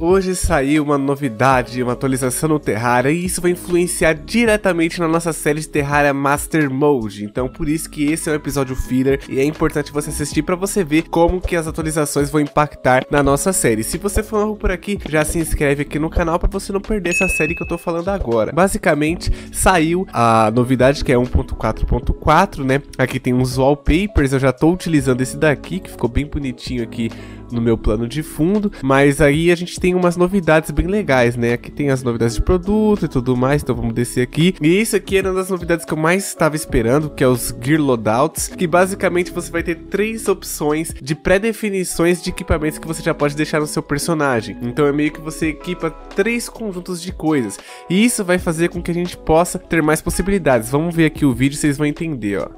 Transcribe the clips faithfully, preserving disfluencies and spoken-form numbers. Hoje saiu uma novidade, uma atualização no Terraria, e isso vai influenciar diretamente na nossa série de Terraria Master Mode. Então por isso que esse é um episódio filler e é importante você assistir para você ver como que as atualizações vão impactar na nossa série. Se você for novo por aqui, já se inscreve aqui no canal para você não perder essa série que eu tô falando agora. Basicamente saiu a novidade que é um ponto quatro ponto quatro, né? Aqui tem uns wallpapers, eu já tô utilizando esse daqui que ficou bem bonitinho aqui no meu plano de fundo, mas aí a gente tem Tem umas novidades bem legais, né? Aqui tem as novidades de produto e tudo mais, então vamos descer aqui. E isso aqui era uma das novidades que eu mais estava esperando, que é os Gear Loadouts, que basicamente você vai ter três opções de pré-definições de equipamentos que você já pode deixar no seu personagem. Então é meio que você equipa três conjuntos de coisas, e isso vai fazer com que a gente possa ter mais possibilidades. Vamos ver aqui o vídeo, vocês vão entender, ó.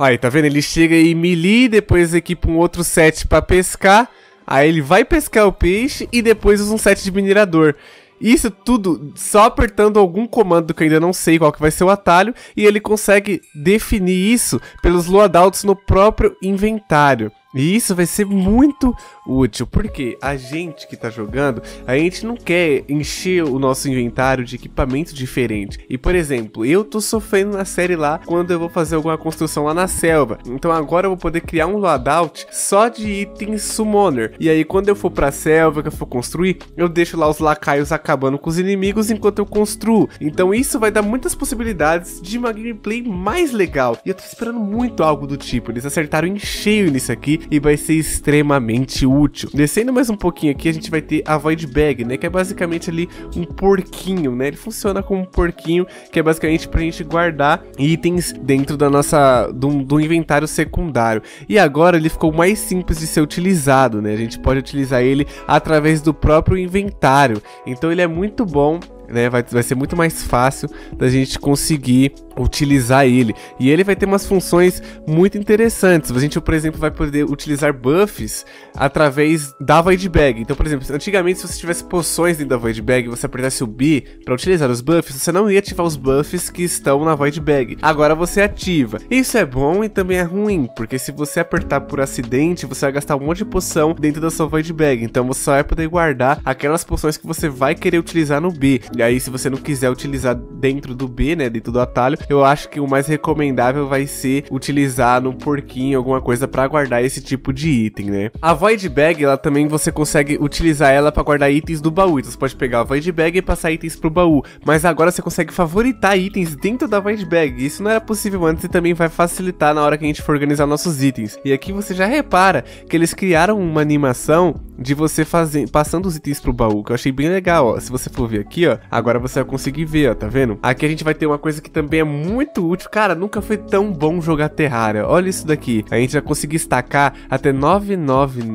Aí, tá vendo? Ele chega em melee, depois equipa um outro set pra pescar, aí ele vai pescar o peixe e depois usa um set de minerador. Isso tudo só apertando algum comando que eu ainda não sei qual que vai ser o atalho, e ele consegue definir isso pelos loadouts no próprio inventário. E isso vai ser muito útil, porque a gente que tá jogando, a gente não quer encher o nosso inventário de equipamento diferente. E, por exemplo, eu tô sofrendo na série lá quando eu vou fazer alguma construção lá na selva. Então agora eu vou poder criar um loadout só de itens summoner. E aí quando eu for pra selva, que eu for construir, eu deixo lá os lacaios acabando com os inimigos enquanto eu construo. Então isso vai dar muitas possibilidades de uma gameplay mais legal. E eu tô esperando muito algo do tipo. Eles acertaram em cheio nisso aqui e vai ser extremamente útil. Descendo mais um pouquinho aqui, a gente vai ter a Void Bag, né, que é basicamente ali um porquinho, né, ele funciona como um porquinho, que é basicamente pra gente guardar itens dentro da nossa do, do inventário secundário. E agora ele ficou mais simples de ser utilizado, né, a gente pode utilizar ele através do próprio inventário, então ele é muito bom, né, vai, vai ser muito mais fácil da gente conseguir utilizar ele. E ele vai ter umas funções muito interessantes. A gente, por exemplo, vai poder utilizar buffs através da Void Bag. Então, por exemplo, antigamente se você tivesse poções dentro da Void Bag, você apertasse o B para utilizar os buffs, você não ia ativar os buffs que estão na Void Bag. Agora você ativa. Isso é bom e também é ruim, porque se você apertar por acidente, você vai gastar um monte de poção dentro da sua Void Bag. Então você só vai poder guardar aquelas poções que você vai querer utilizar no B. E aí, se você não quiser utilizar dentro do B, né, dentro do atalho, eu acho que o mais recomendável vai ser utilizar no porquinho alguma coisa para guardar esse tipo de item, né? A Void Bag, ela também você consegue utilizar ela para guardar itens do baú. Então você pode pegar a Void Bag e passar itens pro baú. Mas agora você consegue favoritar itens dentro da Void Bag. Isso não era possível antes e também vai facilitar na hora que a gente for organizar nossos itens. E aqui você já repara que eles criaram uma animação de você fazer, passando os itens pro baú, que eu achei bem legal, ó. Se você for ver aqui, ó, agora você vai conseguir ver, ó, tá vendo? Aqui a gente vai ter uma coisa que também é muito útil. Cara, nunca foi tão bom jogar Terraria. Olha isso daqui. A gente vai conseguir destacar até nove mil novecentos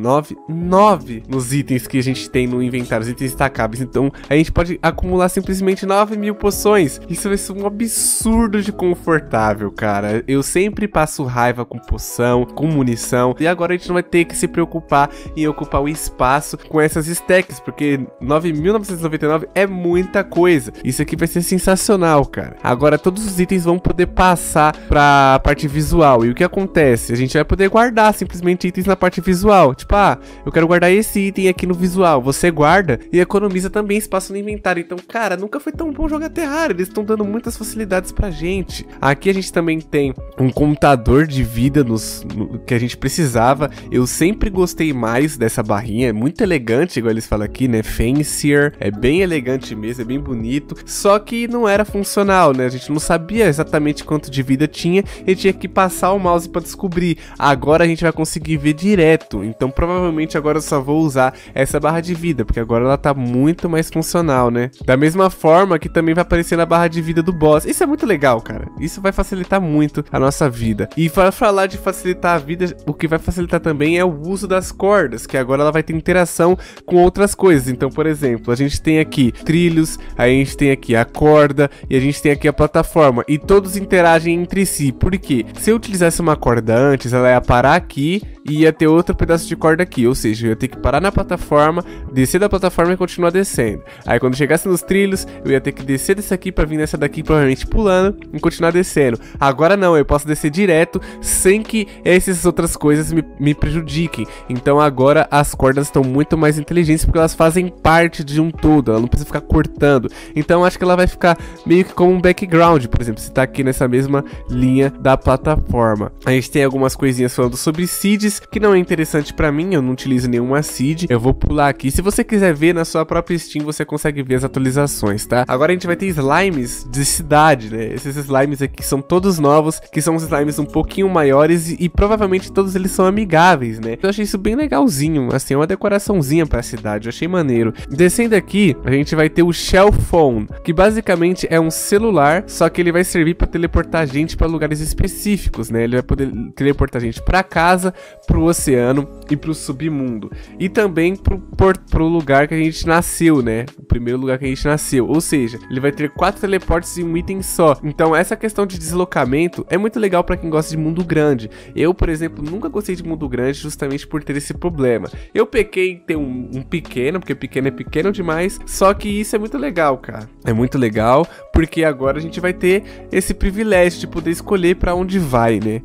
e noventa e nove nos itens que a gente tem no inventário, os itens destacáveis. Então, a gente pode acumular simplesmente nove mil poções. Isso vai ser um absurdo de confortável, cara. Eu sempre passo raiva com poção, com munição. E agora a gente não vai ter que se preocupar em ocupar o espaço com essas stacks, porque nove mil novecentos e noventa e nove é muita coisa. Isso aqui vai ser sensacional, cara. Agora todos os itens vão poder passar para a parte visual. E o que acontece? A gente vai poder guardar simplesmente itens na parte visual. Tipo, ah, eu quero guardar esse item aqui no visual. Você guarda e economiza também espaço no inventário. Então, cara, nunca foi tão bom jogar Terraria. Eles estão dando muitas facilidades pra gente. Aqui a gente também tem um contador de vida nos, no, que a gente precisava. Eu sempre gostei mais dessa barrinha. É muito elegante, igual eles falam aqui, né? Fancier. É bem elegante mesmo, é bem bonito. Só que não era funcional, né? A gente não sabia exatamente quanto de vida tinha e tinha que passar o mouse pra descobrir. Agora a gente vai conseguir ver direto. Então provavelmente agora eu só vou usar essa barra de vida, porque agora ela tá muito mais funcional, né? Da mesma forma que também vai aparecer na barra de vida do boss. Isso é muito legal, cara. Isso vai facilitar muito a nossa vida. E para falar de facilitar a vida, o que vai facilitar também é o uso das cordas, que agora ela vai ter interação com outras coisas. Então, por exemplo, a gente tem aqui trilhos, a gente tem aqui a corda e a gente tem aqui a plataforma. E todos interagem entre si, porque se eu utilizasse uma corda antes, ela ia parar aqui e ia ter outro pedaço de corda aqui, ou seja, eu ia ter que parar na plataforma, descer da plataforma e continuar descendo. Aí quando chegasse nos trilhos, eu ia ter que descer desse aqui pra vir nessa daqui, provavelmente pulando, e continuar descendo. Agora não, eu posso descer direto, sem que essas outras coisas me, me prejudiquem. Então agora as cordas estão muito mais inteligentes, porque elas fazem parte de um todo, ela não precisa ficar cortando. Então acho que ela vai ficar meio que como um background, por exemplo, se tá aqui nessa mesma linha da plataforma. A gente tem algumas coisinhas falando sobre seeds, que não é interessante pra mim, eu não utilizo nenhuma seed. Eu vou pular aqui. Se você quiser ver na sua própria Steam, você consegue ver as atualizações, tá? Agora a gente vai ter slimes de cidade, né? Esses slimes aqui são todos novos, que são uns slimes um pouquinho maiores e, e provavelmente todos eles são amigáveis, né? Eu achei isso bem legalzinho, assim, uma decoraçãozinha pra cidade, eu achei maneiro. Descendo aqui, a gente vai ter o Shell Phone, que basicamente é um celular, só que ele vai servir pra teleportar a gente pra lugares específicos, né? Ele vai poder teleportar a gente pra casa, pro oceano e pro submundo. E também pro, por, pro lugar que a gente nasceu, né? O primeiro lugar que a gente nasceu. Ou seja, ele vai ter quatro teleportes em um item só. Então essa questão de deslocamento é muito legal pra quem gosta de mundo grande. Eu, por exemplo, nunca gostei de mundo grande justamente por ter esse problema. Eu pequei em ter um, um pequeno, porque pequeno é pequeno demais. Só que isso é muito legal, cara. É muito legal, porque agora a gente vai ter esse privilégio de poder escolher pra onde vai, né?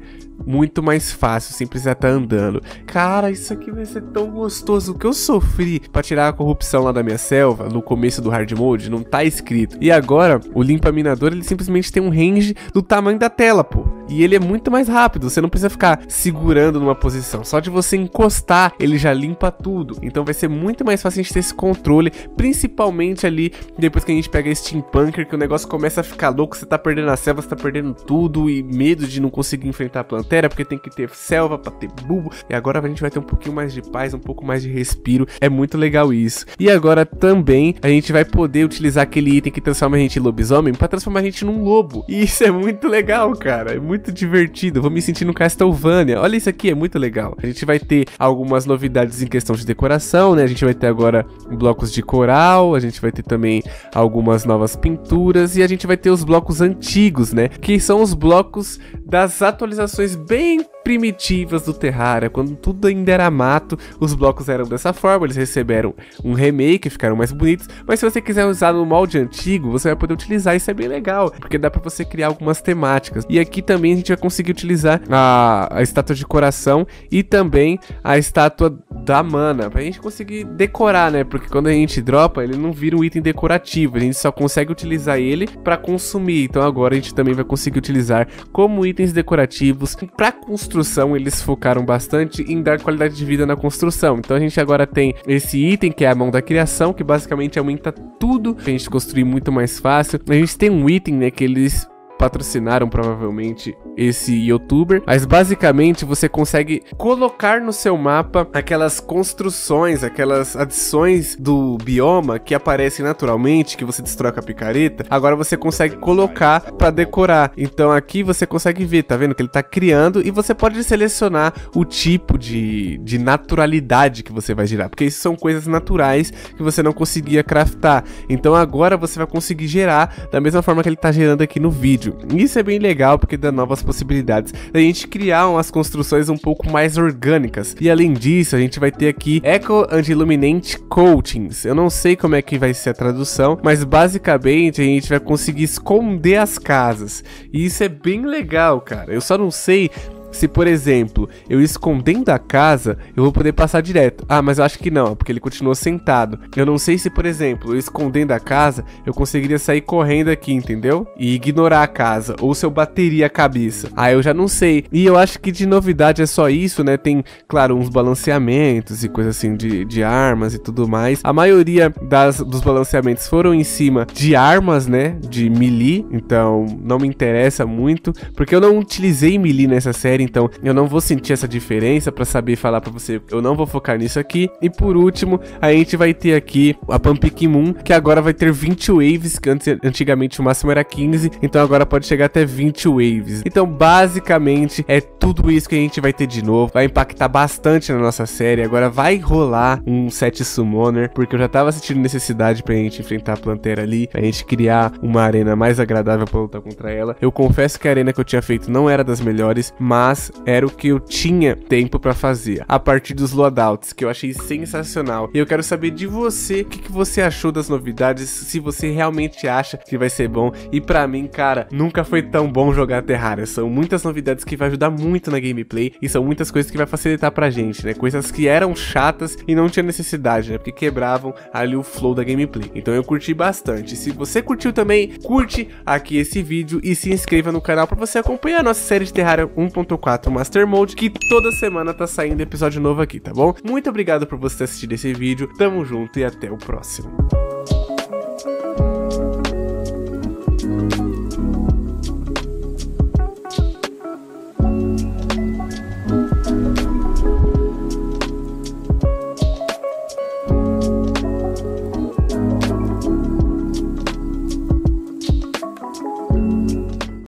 Muito mais fácil, sem precisar estar andando. Cara, isso aqui vai ser tão gostoso. O que eu sofri pra tirar a corrupção lá da minha selva, no começo do hard mode, não tá escrito. E agora, o limpa minador, ele simplesmente tem um range do tamanho da tela, pô. E ele é muito mais rápido, você não precisa ficar segurando numa posição. Só de você encostar, ele já limpa tudo. Então vai ser muito mais fácil a gente ter esse controle, principalmente ali, depois que a gente pega Steampunker, que o negócio começa a ficar louco, você tá perdendo a selva, você tá perdendo tudo, e medo de não conseguir enfrentar a planta, porque tem que ter selva pra ter bulbo. E agora a gente vai ter um pouquinho mais de paz, um pouco mais de respiro. É muito legal isso. E agora também a gente vai poder utilizar aquele item que transforma a gente em lobisomem pra transformar a gente num lobo. E isso é muito legal, cara. É muito divertido. Vou me sentir no Castlevania. Olha isso aqui, é muito legal. A gente vai ter algumas novidades em questão de decoração, né? A gente vai ter agora blocos de coral, a gente vai ter também algumas novas pinturas e a gente vai ter os blocos antigos, né? Que são os blocos das atualizações bem primitivas do Terraria, quando tudo ainda era mato, os blocos eram dessa forma, eles receberam um remake, ficaram mais bonitos, mas se você quiser usar no molde antigo, você vai poder utilizar, isso é bem legal, porque dá pra você criar algumas temáticas. E aqui também a gente vai conseguir utilizar a, a estátua de coração e também a estátua da mana, pra gente conseguir decorar, né, porque quando a gente dropa, ele não vira um item decorativo, a gente só consegue utilizar ele pra consumir, então agora a gente também vai conseguir utilizar como itens decorativos pra construir. Eles focaram bastante em dar qualidade de vida na construção. Então a gente agora tem esse item que é a mão da criação, que basicamente aumenta tudo, a gente construir muito mais fácil. A gente tem um item, né, que eles patrocinaram provavelmente esse youtuber, mas basicamente você consegue colocar no seu mapa aquelas construções, aquelas adições do bioma que aparecem naturalmente, que você destrói com a picareta, agora você consegue colocar para decorar. Então aqui você consegue ver, tá vendo que ele tá criando e você pode selecionar o tipo de, de naturalidade que você vai gerar, porque isso são coisas naturais que você não conseguia craftar. Então agora você vai conseguir gerar da mesma forma que ele tá gerando aqui no vídeo. Isso é bem legal porque dá novas possibilidades da gente criar umas construções um pouco mais orgânicas. E além disso, a gente vai ter aqui Eco Anti-Illuminate Coatings. Eu não sei como é que vai ser a tradução, mas basicamente a gente vai conseguir esconder as casas. E isso é bem legal, cara. Eu só não sei se, por exemplo, eu escondendo a casa, eu vou poder passar direto. Ah, mas eu acho que não, porque ele continuou sentado. Eu não sei se, por exemplo, eu escondendo a casa, eu conseguiria sair correndo aqui, entendeu? E ignorar a casa, ou se eu bateria a cabeça. Ah, eu já não sei. E eu acho que de novidade é só isso, né? Tem, claro, uns balanceamentos e coisa assim de, de armas e tudo mais. A maioria das, dos balanceamentos foram em cima de armas, né? De melee, então não me interessa muito, porque eu não utilizei melee nessa série. Então eu não vou sentir essa diferença pra saber falar pra você, eu não vou focar nisso aqui. E por último, a gente vai ter aqui a Pumpkin Moon, que agora vai ter vinte waves, que antes, antigamente o máximo era quinze, então agora pode chegar até vinte waves. Então basicamente é tudo isso que a gente vai ter de novo, vai impactar bastante na nossa série. Agora vai rolar um set summoner, porque eu já tava sentindo necessidade pra gente enfrentar a plantera ali, pra gente criar uma arena mais agradável pra lutar contra ela. Eu confesso que a arena que eu tinha feito não era das melhores, mas mas era o que eu tinha tempo pra fazer, a partir dos loadouts, que eu achei sensacional. E eu quero saber de você, o que, que você achou das novidades, se você realmente acha que vai ser bom. E pra mim, cara, nunca foi tão bom jogar Terraria. São muitas novidades que vai ajudar muito na gameplay, e são muitas coisas que vai facilitar pra gente, né? Coisas que eram chatas e não tinha necessidade, né? Porque quebravam ali o flow da gameplay. Então eu curti bastante. Se você curtiu também, curte aqui esse vídeo e se inscreva no canal pra você acompanhar a nossa série de Terraria um ponto quatro Master Mode, que toda semana tá saindo episódio novo aqui, tá bom? Muito obrigado por você assistir esse vídeo, tamo junto e até o próximo.